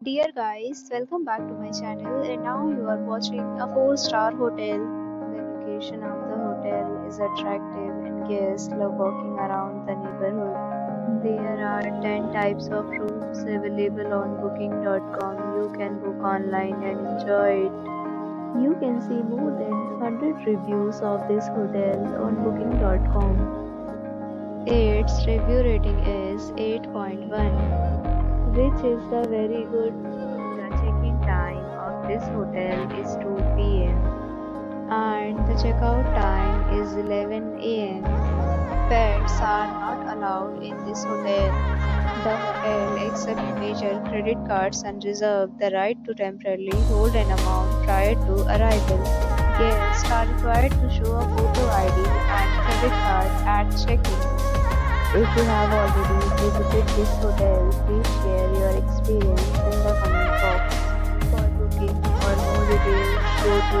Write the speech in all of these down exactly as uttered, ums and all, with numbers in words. Dear guys, welcome back to my channel, and now you are watching a four star hotel. The location of the hotel is attractive and guests love walking around the neighborhood. There are ten types of rooms available on booking dot com. You can book online and enjoy it. You can see more than one hundred reviews of this hotel on booking dot com. Its review rating is eight point one. Which is the very good. The check-in time of this hotel is two P M and the checkout time is eleven A M Pets are not allowed in this hotel. The hotel accepts major credit cards and reserves the right to temporarily hold an amount prior to arrival. Guests are required to show a photo I D and credit card at check-in. If you have already visited this hotel, please share your experience in the comment box. For booking or more details, go to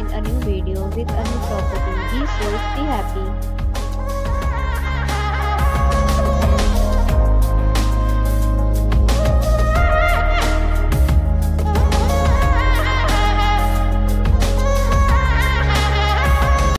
in a new video with a new property. Be safe, be happy.